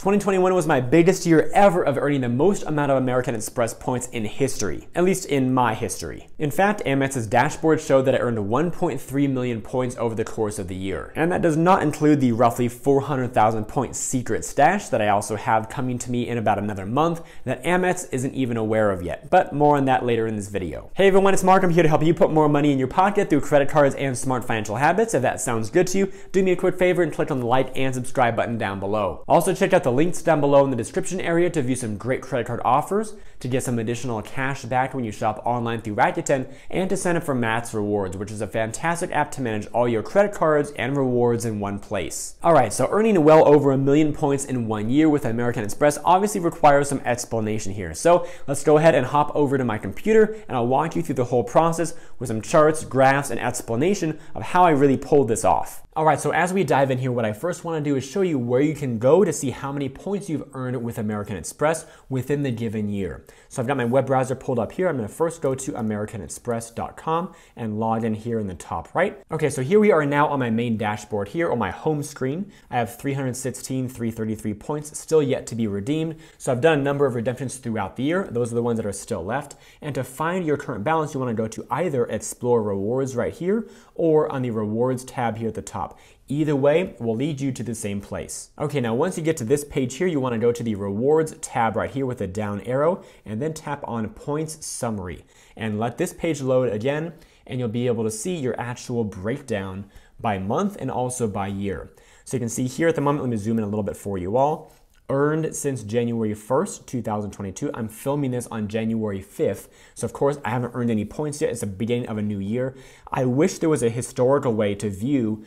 2021 was my biggest year ever of earning the most amount of American Express points in history, at least in my history. In fact, Amex's dashboard showed that I earned 1.3 million points over the course of the year. And that does not include the roughly 400,000 point secret stash that I also have coming to me in about another month that Amex isn't even aware of yet, but more on that later in this video. Hey everyone, it's Mark. I'm here to help you put more money in your pocket through credit cards and smart financial habits. If that sounds good to you, do me a quick favor and click on the like and subscribe button down below. Also check out the links down below in the description area to view some great credit card offers, to get some additional cash back when you shop online through Rakuten, and to sign up for MaxRewards, which is a fantastic app to manage all your credit cards and rewards in one place. Alright, so earning well over 1 million points in 1 year with American Express obviously requires some explanation here. So let's go ahead and hop over to my computer and I'll walk you through the whole process with some charts, graphs, and explanation of how I really pulled this off. Alright, so as we dive in here, what I first want to do is show you where you can go to see how many points you've earned with American Express within the given year. So I've got my web browser pulled up here. I'm going to first go to americanexpress.com and log in here in the top right. Okay, so here we are now on my main dashboard here on my home screen. I have 316,333 points still yet to be redeemed. So I've done a number of redemptions throughout the year. Those are the ones that are still left. And to find your current balance, you want to go to either Explore Rewards right here or on the Rewards tab here at the top. Either way will lead you to the same place. Okay, now once you get to this page here, you want to go to the Rewards tab right here with a down arrow and then tap on Points Summary and let this page load again, and you'll be able to see your actual breakdown by month and also by year. So you can see here at the moment, let me zoom in a little bit for you all. Earned since January 1st, 2022. I'm filming this on January 5th. So of course I haven't earned any points yet. It's the beginning of a new year. I wish there was a historical way to view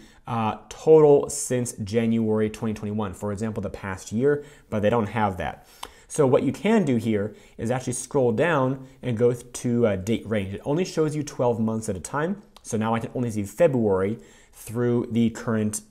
total since January 2021, for example, the past year, but they don't have that. So what you can do here is actually scroll down and go to a date range. It only shows you 12 months at a time. So now I can only see February through the current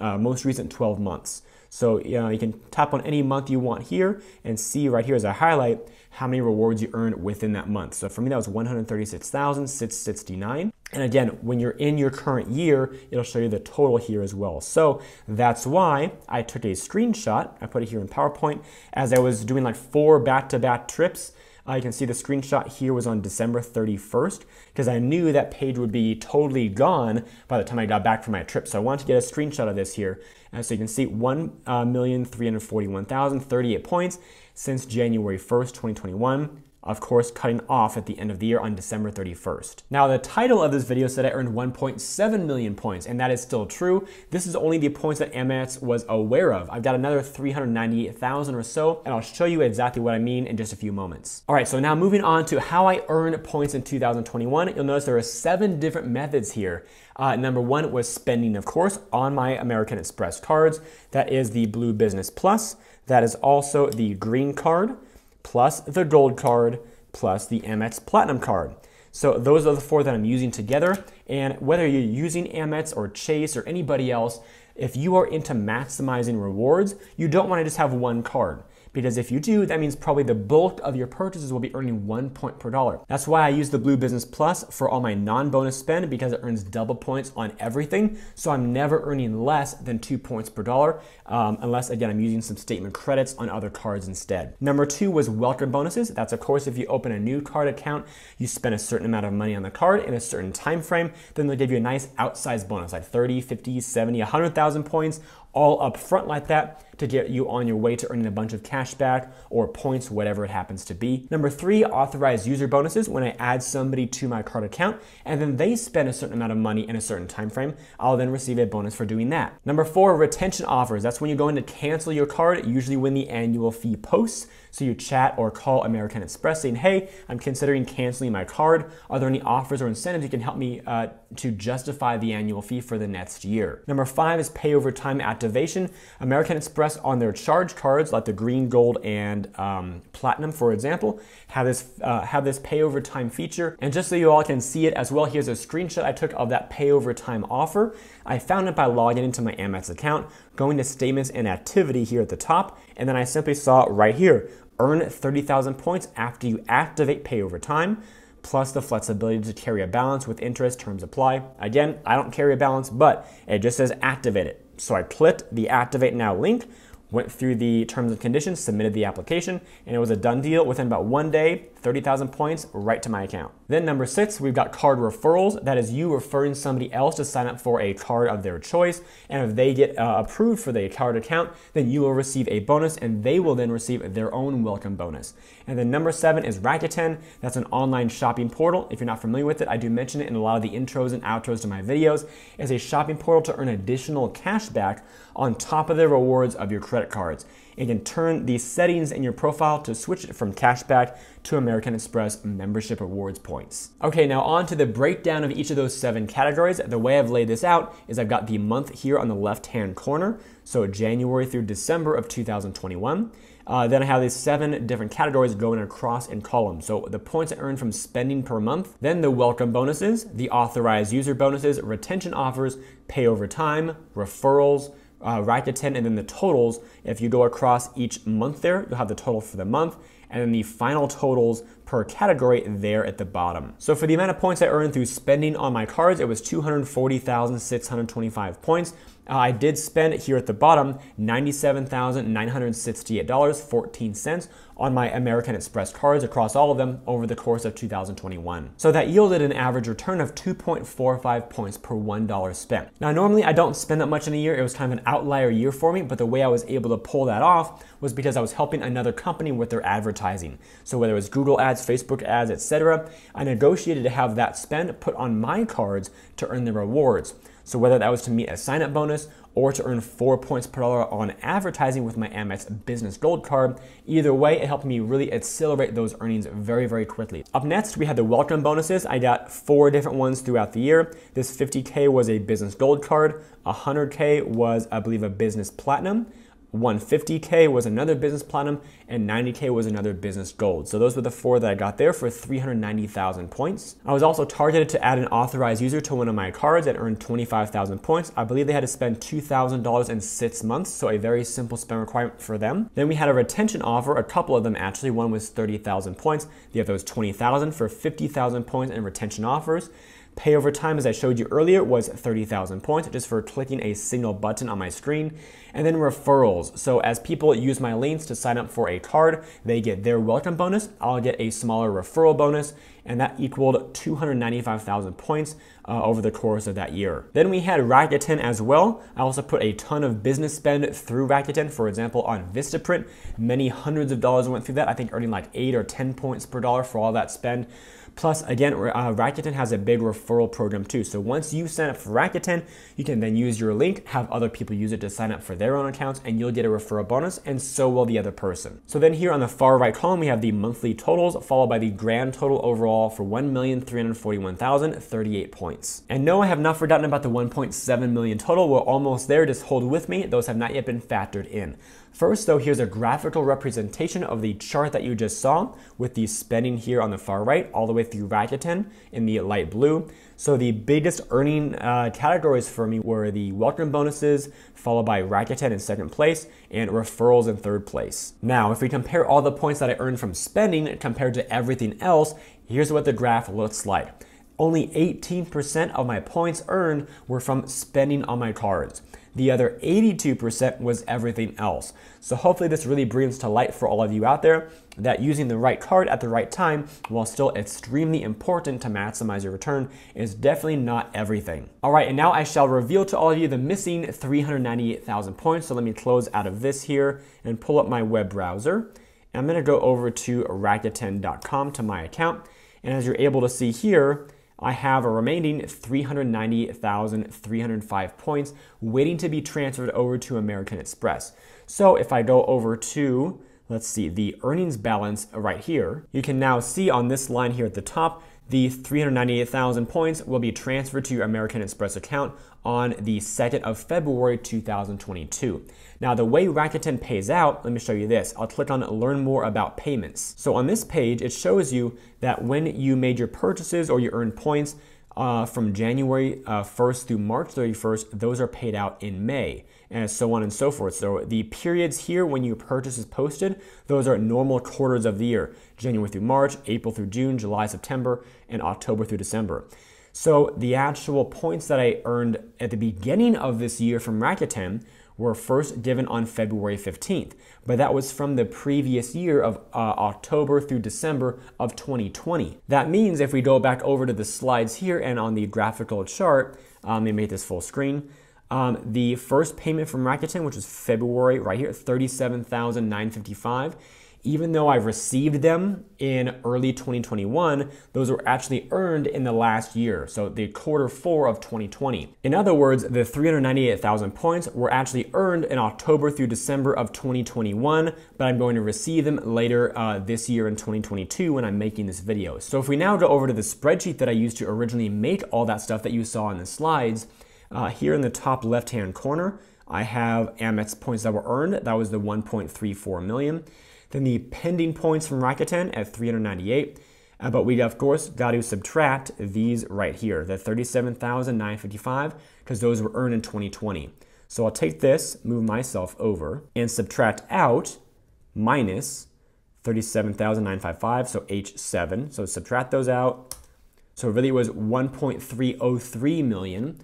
most recent 12 months. So you can tap on any month you want here and see right here as I highlight how many rewards you earned within that month. So for me, that was 136,669. And again, when you're in your current year, it'll show you the total here as well. So that's why I took a screenshot. I put it here in PowerPoint as I was doing like 4 back-to-back trips. You can see the screenshot here was on December 31st because I knew that page would be totally gone by the time I got back from my trip. So I wanted to get a screenshot of this here. And so you can see 1,341,038 points since January 1st, 2021. Of course, cutting off at the end of the year on December 31st. Now, the title of this video said I earned 1.7 million points, and that is still true. This is only the points that Amex was aware of. I've got another 398,000 or so, and I'll show you exactly what I mean in just a few moments. All right, so now moving on to how I earn points in 2021. You'll notice there are 7 different methods here. Number 1 was spending, of course, on my American Express cards. That is the Blue Business Plus. That is also the Green Card, plus the Gold Card, plus the Amex Platinum Card. So those are the 4 that I'm using together. And whether you're using Amex or Chase or anybody else, if you are into maximizing rewards, you don't want to just have one card. Because if you do, that means probably the bulk of your purchases will be earning 1 point per dollar. That's why I use the Blue Business Plus for all my non-bonus spend because it earns double points on everything. So I'm never earning less than 2 points per dollar unless, again, I'm using some statement credits on other cards instead. Number 2 was welcome bonuses. That's, of course, if you open a new card account, you spend a certain amount of money on the card in a certain time frame, then they'll give you a nice outsized bonus like 30, 50, 70, 100,000 points, all up front like that to get you on your way to earning a bunch of cash back or points, whatever it happens to be. Number 3, authorized user bonuses. When I add somebody to my card account and then they spend a certain amount of money in a certain time frame, I'll then receive a bonus for doing that. Number 4, retention offers. That's when you're going to cancel your card, usually when the annual fee posts. So you chat or call American Express saying, hey, I'm considering canceling my card. Are there any offers or incentives you can help me to justify the annual fee for the next year? Number 5 is pay over time activation. American Express on their charge cards, like the Green, Gold, and Platinum, for example, have this pay over time feature. And just so you all can see it as well, here's a screenshot I took of that pay over time offer. I found it by logging into my Amex account, going to statements and activity here at the top, and then I simply saw right here, earn 30,000 points after you activate pay over time, plus the flexibility to carry a balance with interest, terms apply. Again, I don't carry a balance, but it just says activate it. So I clicked the activate now link, went through the terms and conditions, submitted the application, and it was a done deal within about 1 day, 30,000 points right to my account. Then number 6, we've got card referrals. That is you referring somebody else to sign up for a card of their choice, and if they get approved for the card account, then you will receive a bonus, and they will then receive their own welcome bonus. And then number 7 is Rakuten. That's an online shopping portal. If you're not familiar with it, I do mention it in a lot of the intros and outros to my videos. It's a shopping portal to earn additional cash back on top of the rewards of your credit cards. You can turn the settings in your profile to switch it from cashback to American Express membership rewards points. Okay, now on to the breakdown of each of those 7 categories. The way I've laid this out is I've got the month here on the left-hand corner, so January through December of 2021. Then I have these 7 different categories going across in columns. So the points I earned from spending per month, then the welcome bonuses, the authorized user bonuses, retention offers, pay over time, referrals, Rakuten, and then the totals. If you go across each month there, you'll have the total for the month, and then the final totals per category there at the bottom. So for the amount of points I earned through spending on my cards, it was 240,625 points. I did spend here at the bottom $97,968.14 on my American Express cards across all of them over the course of 2021. So that yielded an average return of 2.45 points per $1 spent. Now normally I don't spend that much in a year. It was kind of an outlier year for me, but the way I was able to pull that off was because I was helping another company with their advertising. So whether it was Google ads, Facebook ads, etc., I negotiated to have that spend put on my cards to earn the rewards. So whether that was to meet a sign-up bonus or to earn 4 points per dollar on advertising with my Amex Business Gold Card, either way, it helped me really accelerate those earnings very, very quickly. Up next, we had the welcome bonuses. I got 4 different ones throughout the year. This 50K was a Business Gold Card, 100K was, I believe, a Business Platinum, 150K was another Business Platinum, and 90K was another Business Gold. So those were the 4 that I got there for 390,000 points. I was also targeted to add an authorized user to one of my cards that earned 25,000 points. I believe they had to spend $2,000 in 6 months, so a very simple spend requirement for them. Then we had a retention offer, a couple of them actually. One was 30,000 points, the other was 20,000 for 50,000 points in retention offers. Pay over time, as I showed you earlier, was 30,000 points just for clicking a single button on my screen. And then referrals. So as people use my links to sign up for a card, they get their welcome bonus. I'll get a smaller referral bonus, and that equaled 295,000 points over the course of that year. Then we had Rakuten as well. I also put a ton of business spend through Rakuten, for example, on VistaPrint. Many hundreds of dollars went through that, I think earning like 8 or 10 points per dollar for all that spend. Plus, again, Rakuten has a big referral program too. So once you sign up for Rakuten, you can then use your link, have other people use it to sign up for their own accounts, and you'll get a referral bonus, and so will the other person. So then here on the far right column, we have the monthly totals, followed by the grand total overall for 1,341,038 points. And no, I have not forgotten about the 1.7 million total. We're almost there, just hold with me. Those have not yet been factored in. First though, here's a graphical representation of the chart that you just saw with the spending here on the far right all the way through Rakuten in the light blue. So the biggest earning categories for me were the welcome bonuses, followed by Rakuten in 2nd place and referrals in 3rd place. Now, if we compare all the points that I earned from spending compared to everything else, here's what the graph looks like. Only 18% of my points earned were from spending on my cards. The other 82% was everything else. So hopefully this really brings to light for all of you out there that using the right card at the right time, while still extremely important to maximize your return, is definitely not everything. All right, and now I shall reveal to all of you the missing 398,000 points. So let me close out of this here and pull up my web browser. And I'm gonna go over to Rakuten.com to my account. And as you're able to see here, I have a remaining 390,305 points waiting to be transferred over to American Express. So if I go over to, let's see, the earnings balance right here, you can now see on this line here at the top, the 398,000 points will be transferred to your American Express account on the 2nd of February 2022. Now the way Rakuten pays out, let me show you this. I'll click on Learn More About Payments. So on this page, it shows you that when you made your purchases or you earned points from January 1st through March 31st, those are paid out in May, and so on and so forth. So the periods here when your purchase is posted, those are normal quarters of the year, January through March, April through June, July, September, and October through December. So the actual points that I earned at the beginning of this year from Rakuten were first given on February 15th, but that was from the previous year of October through December of 2020. That means if we go back over to the slides here and on the graphical chart, let me make this full screen. The first payment from Rakuten, which was February, right here, $37,955. Even though I received them in early 2021, those were actually earned in the last year, so the quarter four of 2020. In other words, the 398,000 points were actually earned in October through December of 2021, but I'm going to receive them later this year in 2022 when I'm making this video. So if we now go over to the spreadsheet that I used to originally make all that stuff that you saw in the slides, here in the top left-hand corner, I have Amex points that were earned. That was the 1.34 million. Then the pending points from Rakuten at 398, but we of course got to subtract these right here, the 37,955, because those were earned in 2020. So I'll take this, move myself over, and subtract out minus 37,955, so H7. So subtract those out. So really it was 1.303 million.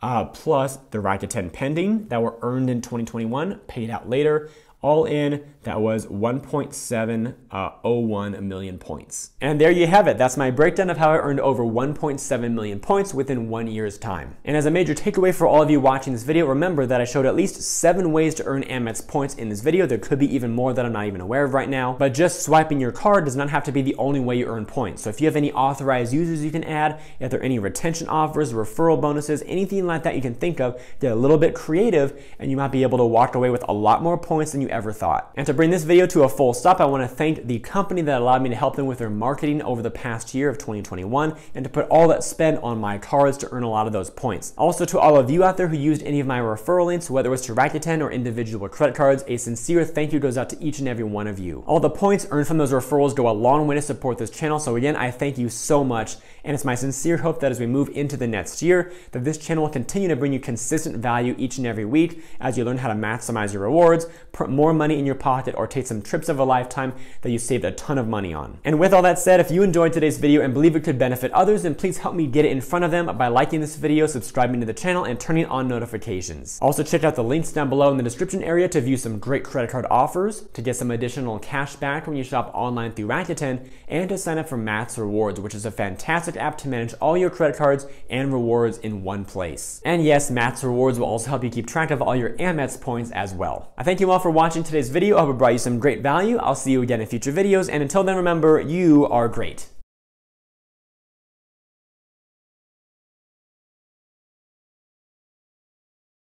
Plus the Rakuten pending that were earned in 2021, paid out later. All in, that was 1.701 million points. And there you have it. That's my breakdown of how I earned over 1.7 million points within 1 year's time. And as a major takeaway for all of you watching this video, remember that I showed at least 7 ways to earn Amex points in this video. There could be even more that I'm not even aware of right now, but just swiping your card does not have to be the only way you earn points. So if you have any authorized users you can add, if there are any retention offers, referral bonuses, anything like that you can think of, get a little bit creative and you might be able to walk away with a lot more points than you ever thought. And to bring this video to a full stop, I want to thank the company that allowed me to help them with their marketing over the past year of 2021 and to put all that spend on my cards to earn a lot of those points. Also to all of you out there who used any of my referral links, whether it was to Rakuten or individual credit cards, a sincere thank you goes out to each and every one of you. All the points earned from those referrals go a long way to support this channel, so again, I thank you so much, and it's my sincere hope that as we move into the next year, that this channel will continue to bring you consistent value each and every week as you learn how to maximize your rewards, put more money in your pocket, or take some trips of a lifetime that you saved a ton of money on. And with all that said, if you enjoyed today's video and believe it could benefit others, then please help me get it in front of them by liking this video, subscribing to the channel, and turning on notifications. Also check out the links down below in the description area to view some great credit card offers, to get some additional cash back when you shop online through Rakuten, and to sign up for MaxRewards, which is a fantastic app to manage all your credit cards and rewards in one place. And yes, MaxRewards will also help you keep track of all your Amex points as well. I thank you all for watching today's video. I hope it brought you some great value. I'll see you again in future videos, and until then, remember, you are great.